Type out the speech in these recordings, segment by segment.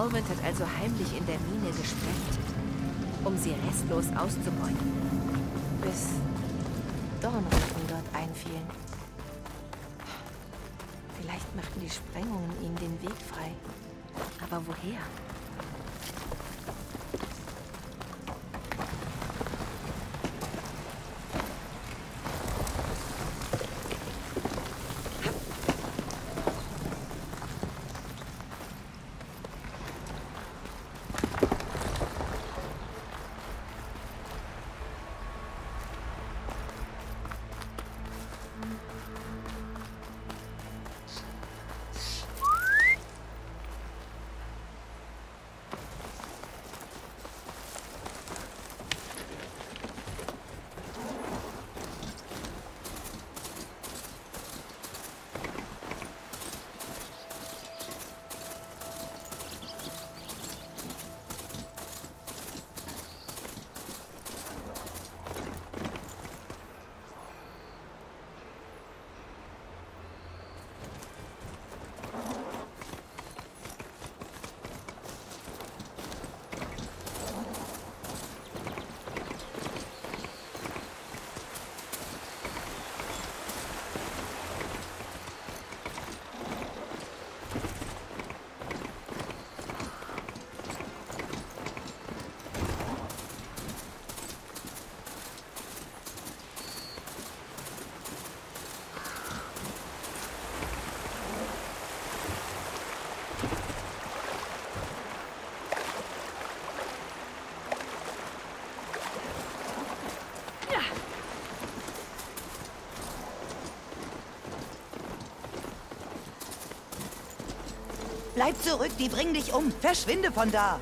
Ormond hat also heimlich in der Mine gesprengt, um sie restlos auszubeuten, bis Dornrücken dort einfielen. Vielleicht machten die Sprengungen ihm den Weg frei. Aber woher? Bleib zurück, die bringen dich um. Verschwinde von da.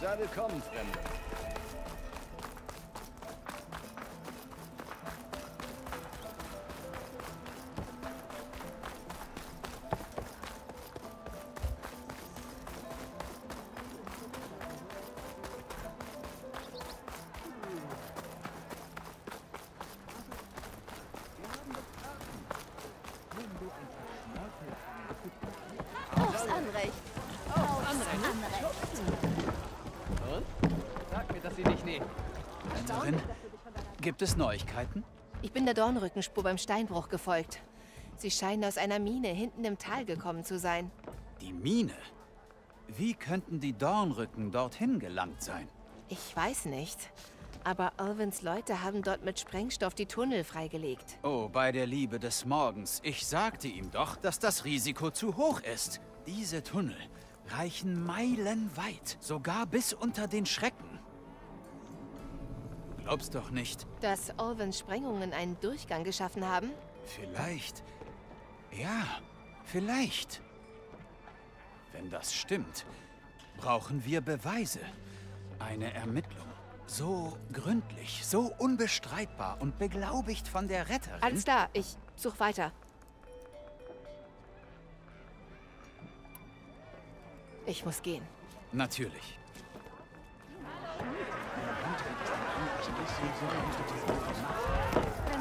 Sei willkommen, Fremder. Gibt es Neuigkeiten? Ich bin der Dornrückenspur beim Steinbruch gefolgt. Sie scheinen aus einer Mine hinten im Tal gekommen zu sein. Die Mine? Wie könnten die Dornrücken dorthin gelangt sein? Ich weiß nicht. Aber Orwins Leute haben dort mit Sprengstoff die Tunnel freigelegt. Oh, bei der Liebe des Morgens. Ich sagte ihm doch, dass das Risiko zu hoch ist. Diese Tunnel reichen meilenweit, sogar bis unter den Schrecken. Glaubst doch nicht. Dass Orwins Sprengungen einen Durchgang geschaffen haben? Vielleicht. Ja, vielleicht. Wenn das stimmt, brauchen wir Beweise. Eine Ermittlung. So gründlich, so unbestreitbar und beglaubigt von der Retterin. Alles klar, ich suche weiter. Ich muss gehen. Natürlich.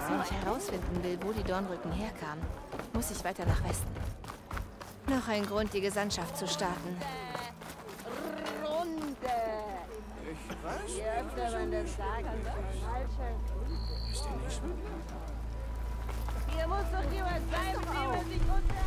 Wenn ich herausfinden will, wo die Dornrücken herkamen, muss ich weiter nach Westen. Noch ein Grund, die Gesandtschaft zu starten. Ich weiß nicht, ist der nicht schlimm? Hier muss doch jemand sein, mit dem er sich unter...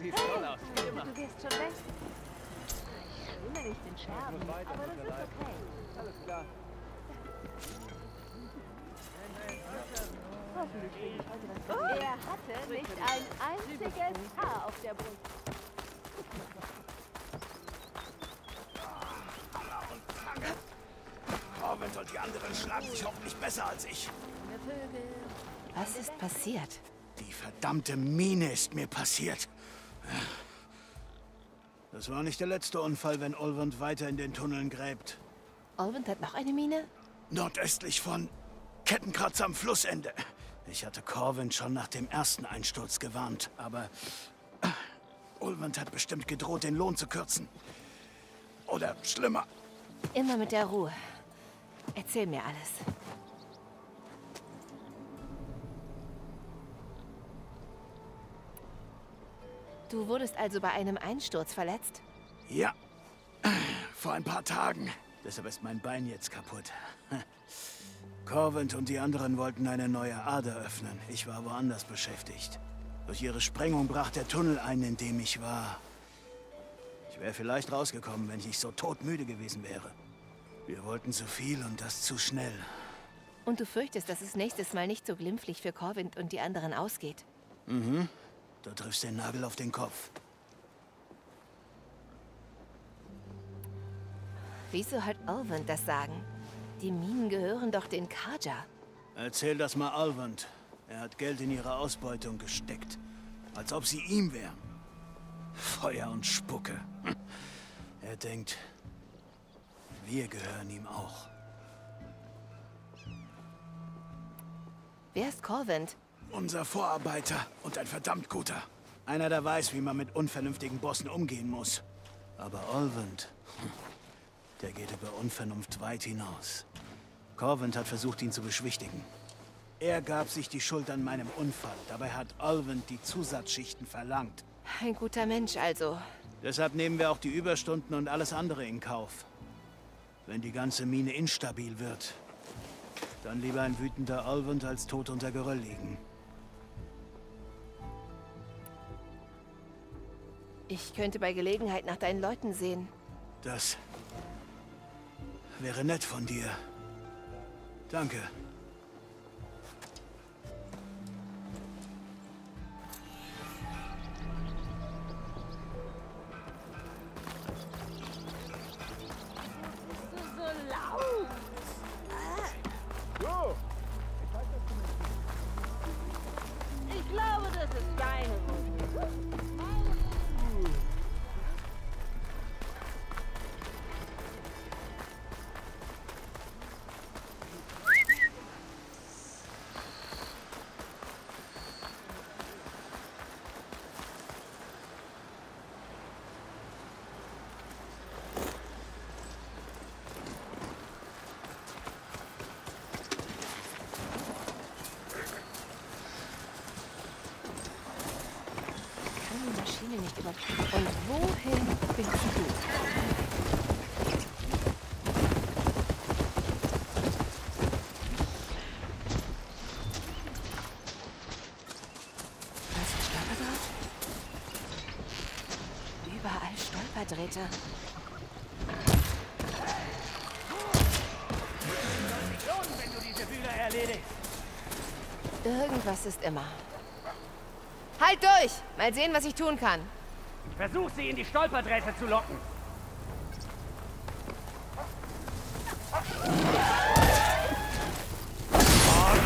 Sieht toll aus, wie immer. Du gehst schon weg. Ich erinnere nicht den Scherben, aber das ist okay. Alles klar. Hoffentlich bin ich heute das Gefühl. Er hatte nicht ein einziges Haar auf der Brust. Robin und die anderen schlagen sich hoffentlich besser als ich. Was ist passiert? Die verdammte Mine ist mir passiert. Das war nicht der letzte Unfall, wenn Olwand weiter in den Tunneln gräbt. Olwand hat noch eine Mine? Nordöstlich von Kettenkratz am Flussende. Ich hatte Corwin schon nach dem ersten Einsturz gewarnt, aber Olwand hat bestimmt gedroht, den Lohn zu kürzen. Oder schlimmer. Immer mit der Ruhe. Erzähl mir alles. Du wurdest also bei einem Einsturz verletzt? Ja, vor ein paar Tagen. Deshalb ist mein Bein jetzt kaputt. Corwin und die anderen wollten eine neue Ader öffnen. Ich war woanders beschäftigt. Durch ihre Sprengung brach der Tunnel ein, in dem ich war. Ich wäre vielleicht rausgekommen, wenn ich nicht so todmüde gewesen wäre. Wir wollten zu viel und das zu schnell. Und du fürchtest, dass es nächstes Mal nicht so glimpflich für Corwin und die anderen ausgeht? Mhm. Du triffst den Nagel auf den Kopf. Wieso hat Olwand das Sagen? Die Minen gehören doch den Kaja. Erzähl das mal Olwand. Er hat Geld in ihre Ausbeutung gesteckt. Als ob sie ihm wären. Feuer und Spucke. Er denkt, wir gehören ihm auch. Wer ist Corwin? Unser Vorarbeiter und ein verdammt guter. Einer, der weiß, wie man mit unvernünftigen Bossen umgehen muss. Aber Olwand, der geht über Unvernunft weit hinaus. Corwin hat versucht, ihn zu beschwichtigen. Er gab sich die Schuld an meinem Unfall. Dabei hat Olwand die Zusatzschichten verlangt. Ein guter Mensch also. Deshalb nehmen wir auch die Überstunden und alles andere in Kauf. Wenn die ganze Mine instabil wird, dann lieber ein wütender Olwand als tot unter Geröll liegen. Ich könnte bei Gelegenheit nach deinen Leuten sehen. Das wäre nett von dir. Danke. Und wohin bist du? Überall Stolperdrähte. Wenn du diese Wühler erledigst. Irgendwas ist immer. Halt durch! Mal sehen, was ich tun kann. Versuch, sie in die Stolperdrähte zu locken. Oh,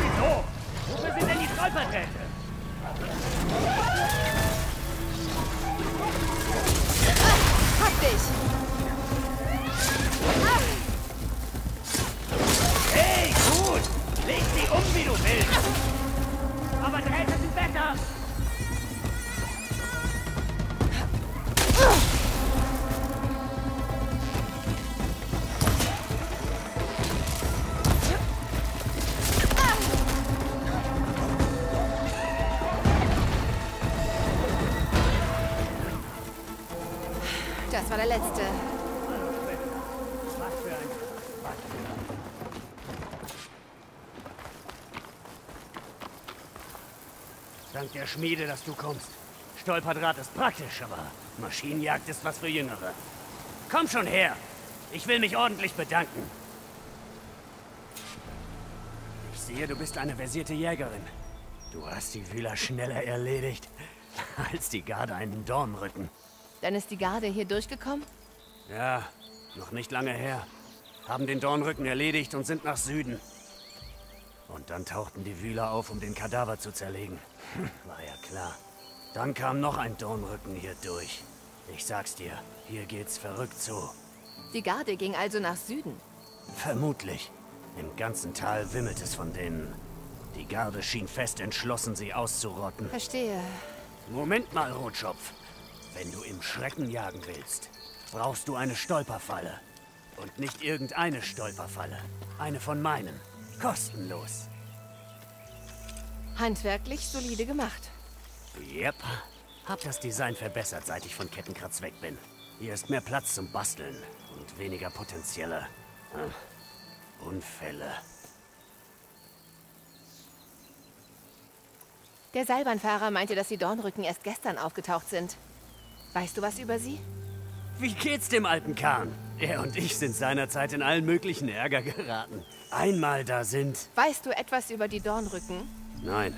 wieso? Wo sind denn die Stolperdrähte? Hab dich! Hey, gut! Leg sie um, wie du willst! Aber Drähte sind besser! Das war der letzte. Dank der Schmiede, dass du kommst. Stolperdraht ist praktisch, aber Maschinenjagd ist was für Jüngere. Komm schon her. Ich will mich ordentlich bedanken. Ich sehe, du bist eine versierte Jägerin. Du hast die Wühler schneller erledigt als die Garde einen Dornrücken. Dann ist die Garde hier durchgekommen? Ja, noch nicht lange her. Haben den Dornrücken erledigt und sind nach Süden. Und dann tauchten die Wühler auf, um den Kadaver zu zerlegen. War ja klar. Dann kam noch ein Dornrücken hier durch. Ich sag's dir, hier geht's verrückt zu. Die Garde ging also nach Süden? Vermutlich. Im ganzen Tal wimmelt es von denen. Die Garde schien fest entschlossen, sie auszurotten. Verstehe. Moment mal, Rotschopf. Wenn du im Schrecken jagen willst, brauchst du eine Stolperfalle. Und nicht irgendeine Stolperfalle. Eine von meinen. Kostenlos. Handwerklich solide gemacht. Yep. Hab das Design verbessert, seit ich von Kettenkratz weg bin. Hier ist mehr Platz zum Basteln und weniger potenzielle Unfälle. Der Seilbahnfahrer meinte, dass die Dornrücken erst gestern aufgetaucht sind. Weißt du was über sie? Wie geht's dem alten Kahn? Er und ich sind seinerzeit in allen möglichen Ärger geraten. Einmal da sind... Weißt du etwas über die Dornrücken? Nein.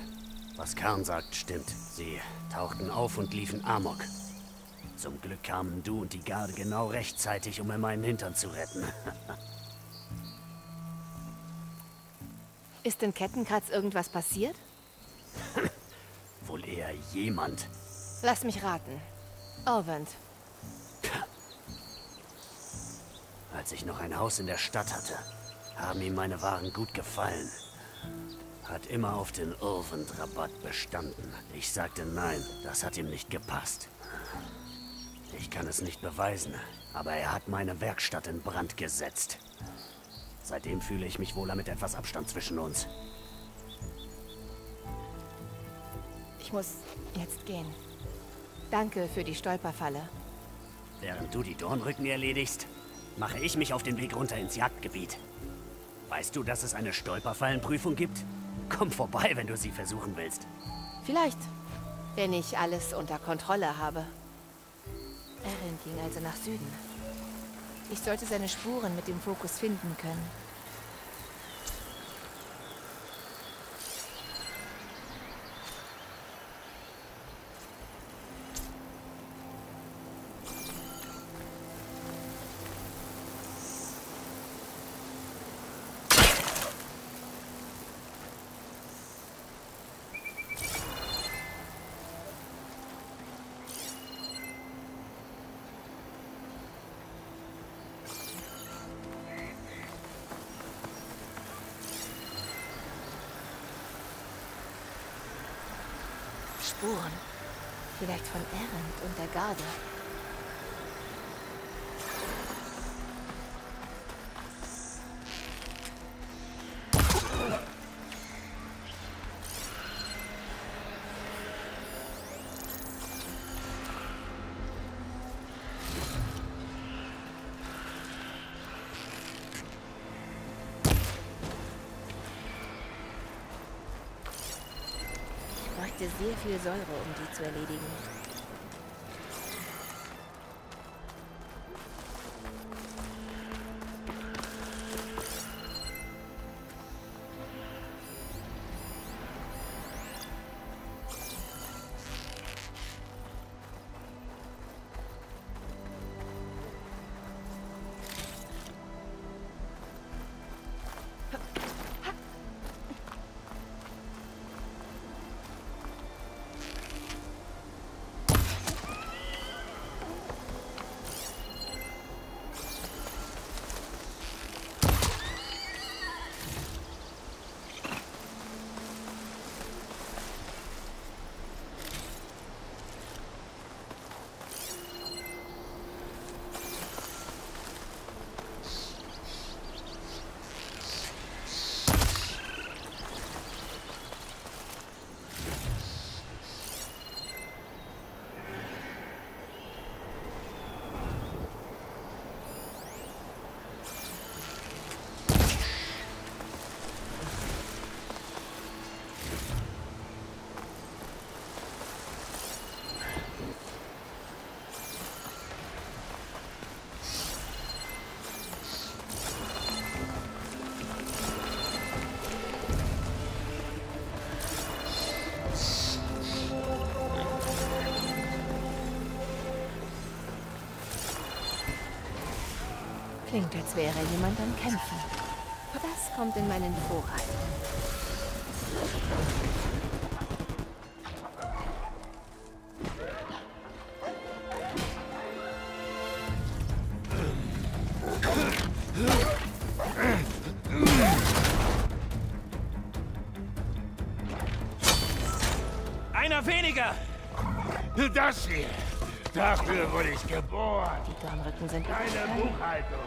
Was Kahn sagt, stimmt. Sie tauchten auf und liefen amok. Zum Glück kamen du und die Garde genau rechtzeitig, um mir meinen Hintern zu retten. Ist in Kettenkratz irgendwas passiert? Wohl eher jemand. Lass mich raten. Erend. Als ich noch ein Haus in der Stadt hatte, haben ihm meine Waren gut gefallen. Hat immer auf den Erend-Rabatt bestanden. Ich sagte nein, das hat ihm nicht gepasst. Ich kann es nicht beweisen, aber er hat meine Werkstatt in Brand gesetzt. Seitdem fühle ich mich wohler mit etwas Abstand zwischen uns. Ich muss jetzt gehen. Danke für die Stolperfalle. Während du die Dornrücken erledigst, mache ich mich auf den Weg runter ins Jagdgebiet. Weißt du, dass es eine Stolperfallenprüfung gibt? Komm vorbei, wenn du sie versuchen willst. Vielleicht, wenn ich alles unter Kontrolle habe. Erend ging also nach Süden. Ich sollte seine Spuren mit dem Fokus finden können. Spuren. Vielleicht von Erend und der Garde. Sehr viel Säure, um die zu erledigen. Klingt, als wäre jemand am Kämpfen. Das kommt in meinen Vorrat. Einer weniger! Das hier! Dafür wurde ich geboren! Die Dornrücken sind keine Buchhaltung!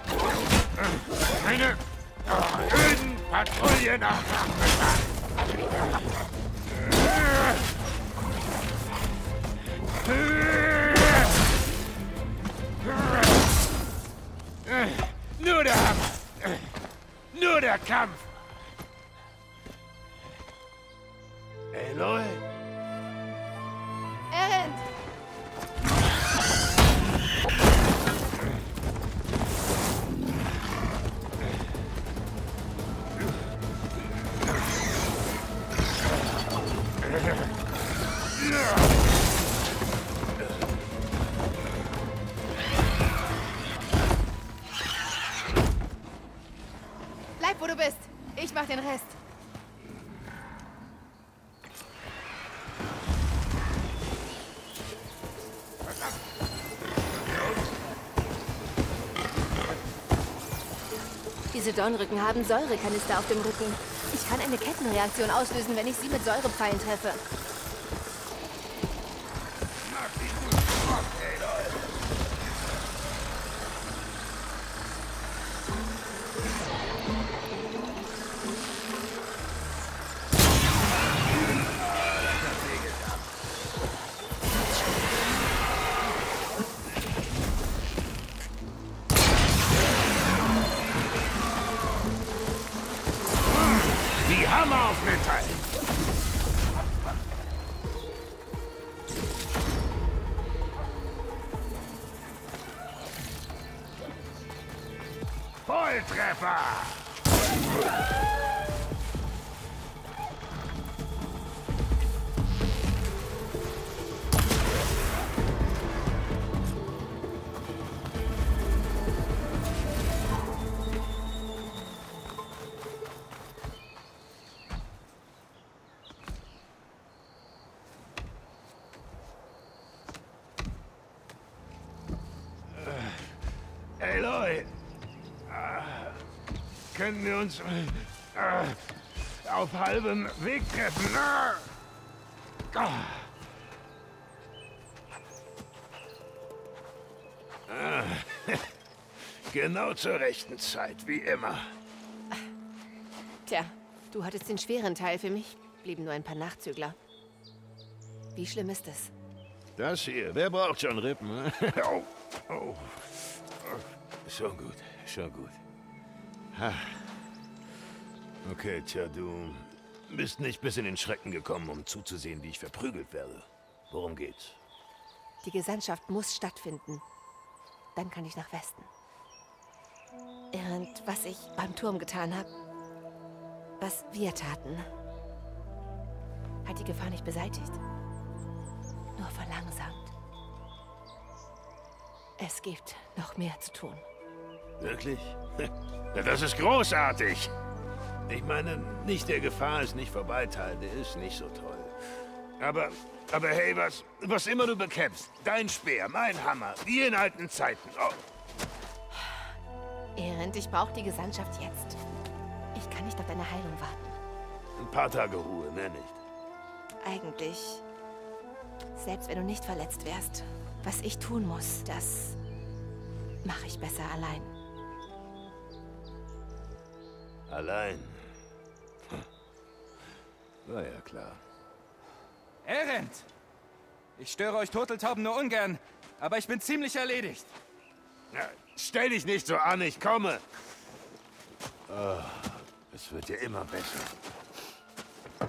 Keine öden Patrouille nach Nachmittag! Nur der Hammer! Nur der Kampf! Aloy? Erend! Bleib, wo du bist. Ich mach den Rest. Diese Dornrücken haben Säurekanister auf dem Rücken. Ich kann eine Kettenreaktion auslösen, wenn ich sie mit Säurepfeilen treffe. Volltreffer! Aloy! Können wir uns auf halbem Weg treffen? Genau zur rechten Zeit, wie immer. Tja, du hattest den schweren Teil für mich. Blieben nur ein paar Nachzügler. Wie schlimm ist das? Das hier, wer braucht schon Rippen? Oh, oh. Schon gut, schon gut. Okay, tja, du bist nicht bis in den Schrecken gekommen, um zuzusehen, wie ich verprügelt werde. Worum geht's? Die Gesandtschaft muss stattfinden. Dann kann ich nach Westen. Erend, was ich beim Turm getan habe, was wir taten, hat die Gefahr nicht beseitigt. Nur verlangsamt. Es gibt noch mehr zu tun. Wirklich? Das ist großartig. Ich meine, nicht der Gefahr ist nicht vorbeiteilen, ist nicht so toll. Aber hey, was immer du bekämpfst, dein Speer, mein Hammer, wie in alten Zeiten. Oh. Erend, ich brauche die Gesandtschaft jetzt. Ich kann nicht auf deine Heilung warten. Ein paar Tage Ruhe, mehr nicht. Eigentlich, selbst wenn du nicht verletzt wärst, was ich tun muss, das mache ich besser allein. Allein? War ja klar. Erend! Ich störe euch Turteltauben nur ungern, aber ich bin ziemlich erledigt. Na, stell dich nicht so an, ich komme! Oh, es wird ja immer besser.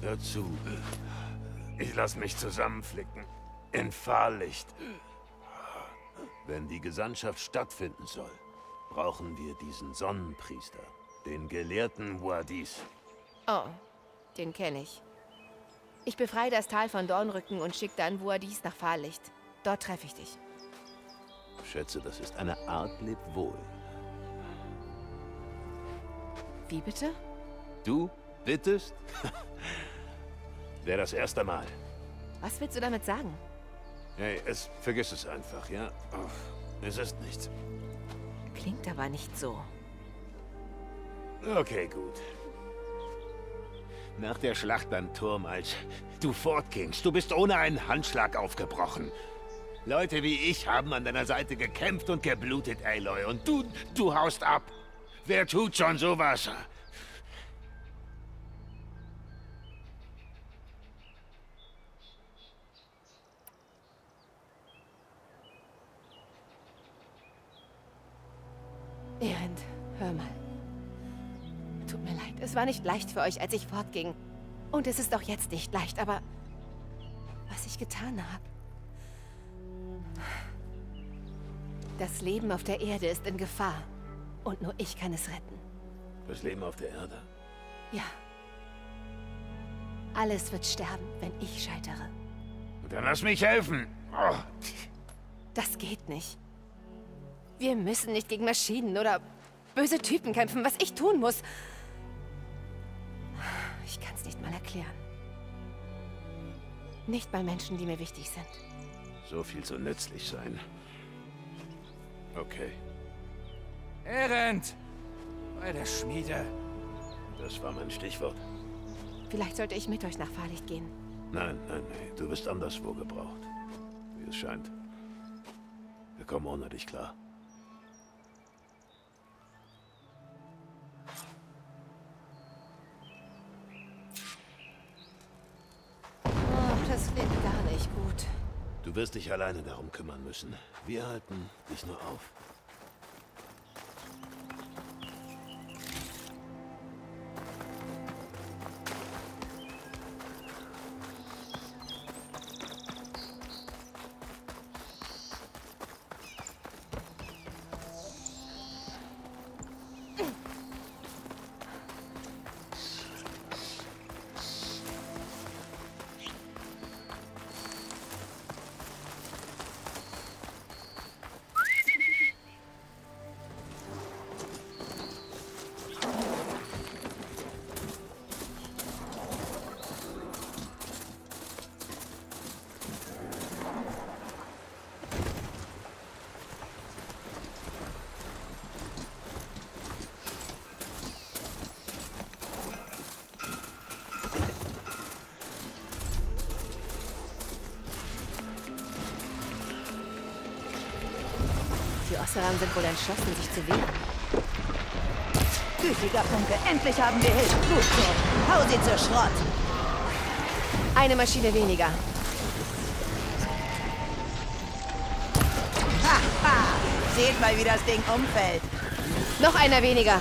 Hör zu. Ich lasse mich zusammenflicken. In Fahrlicht. Wenn die Gesandtschaft stattfinden soll, brauchen wir diesen Sonnenpriester, den gelehrten Wardis. Oh, den kenne ich. Ich befreie das Tal von Dornrücken und schicke dann Wardis nach Fahrlicht. Dort treffe ich dich. Schätze, das ist eine Art Lebwohl. Wie bitte? Du bittest? Wäre das erste Mal. Was willst du damit sagen? Hey, vergiss es einfach, ja? Es ist nichts. Klingt aber nicht so. Okay, gut. Nach der Schlacht am Turm, als du fortgingst, du bist ohne einen Handschlag aufgebrochen. Leute wie ich haben an deiner Seite gekämpft und geblutet, Aloy. Und du haust ab. Wer tut schon sowas? Erend, hör mal. Tut mir leid, es war nicht leicht für euch, als ich fortging. Und es ist auch jetzt nicht leicht, aber... was ich getan habe... Das Leben auf der Erde ist in Gefahr. Und nur ich kann es retten. Das Leben auf der Erde? Ja. Alles wird sterben, wenn ich scheitere. Dann lass mich helfen! Oh. Das geht nicht. Wir müssen nicht gegen Maschinen oder böse Typen kämpfen, was ich tun muss. Ich kann es nicht mal erklären. Nicht mal Menschen, die mir wichtig sind. So viel soll nützlich sein. Okay. Erend! Bei der Schmiede. Das war mein Stichwort. Vielleicht sollte ich mit euch nach Fahrlicht gehen. Nein, nein, nein. Du wirst anderswo gebraucht. Wie es scheint. Wir kommen ohne dich klar. Du wirst dich alleine darum kümmern müssen. Wir halten dich nur auf. Osseram sind wohl entschlossen, sich zu wehren. Gütiger Funke, endlich haben wir Hilfe. Gut so. Hau sie zur Schrott. Eine Maschine weniger. Haha! Seht mal, wie das Ding umfällt. Noch einer weniger.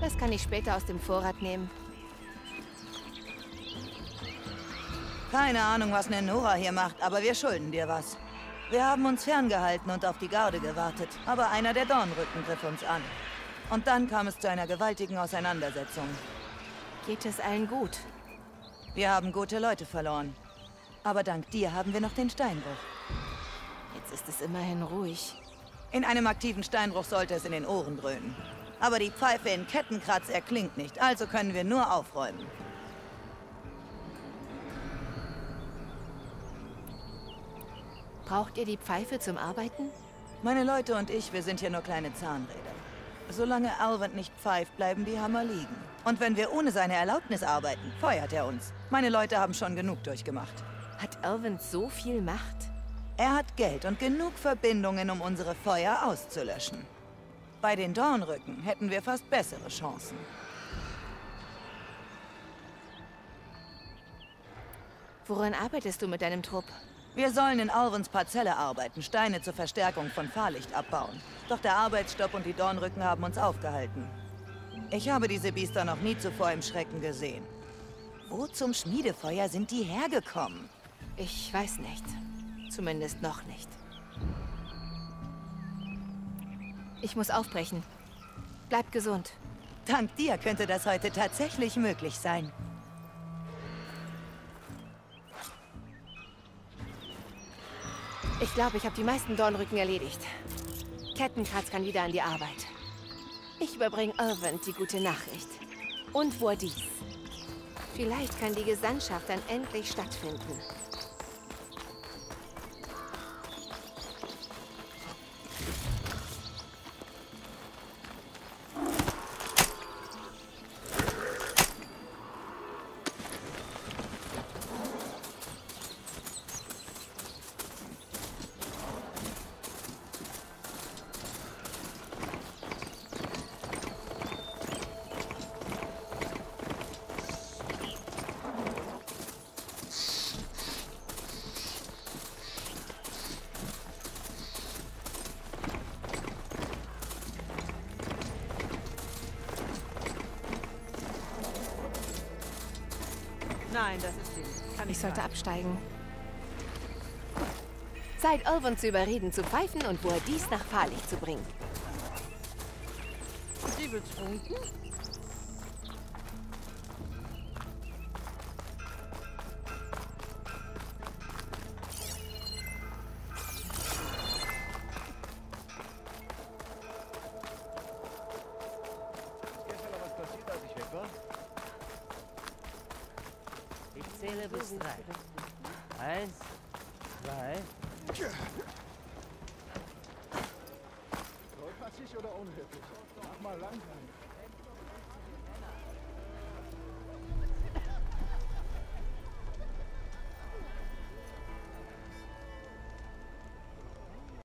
Das kann ich später aus dem Vorrat nehmen. Keine Ahnung, was Nenora hier macht, aber wir schulden dir was. Wir haben uns ferngehalten und auf die Garde gewartet, aber einer der Dornrücken griff uns an. Und dann kam es zu einer gewaltigen Auseinandersetzung. Geht es allen gut? Wir haben gute Leute verloren. Aber dank dir haben wir noch den Steinbruch. Jetzt ist es immerhin ruhig. In einem aktiven Steinbruch sollte es in den Ohren dröhnen. Aber die Pfeife in Kettenkratz erklingt nicht, also können wir nur aufräumen. Braucht ihr die Pfeife zum Arbeiten? Meine Leute und ich, wir sind hier nur kleine Zahnräder. Solange Erend nicht pfeift, bleiben die Hammer liegen. Und wenn wir ohne seine Erlaubnis arbeiten, feuert er uns. Meine Leute haben schon genug durchgemacht. Hat Erend so viel Macht? Er hat Geld und genug Verbindungen, um unsere Feuer auszulöschen. Bei den Dornrücken hätten wir fast bessere Chancen. Woran arbeitest du mit deinem Trupp? Wir sollen in Alvens Parzelle arbeiten, Steine zur Verstärkung von Fahrlicht abbauen. Doch der Arbeitsstopp und die Dornrücken haben uns aufgehalten. Ich habe diese Biester noch nie zuvor im Schrecken gesehen. Wo zum Schmiedefeuer sind die hergekommen? Ich weiß nicht. Zumindest noch nicht. Ich muss aufbrechen. Bleib gesund. Dank dir könnte das heute tatsächlich möglich sein. Ich glaube, ich habe die meisten Dornrücken erledigt. Kettenkratz kann wieder an die Arbeit. Ich überbringe Erend die gute Nachricht. Und Wardis. Vielleicht kann die Gesandtschaft dann endlich stattfinden. Nein, das ist sie. Ich sollte absteigen. Zeit, Erend zu überreden, zu pfeifen und Wardis nach Fahrlicht zu bringen. Sie betrunken? Oder unhöflich. Mach mal lang.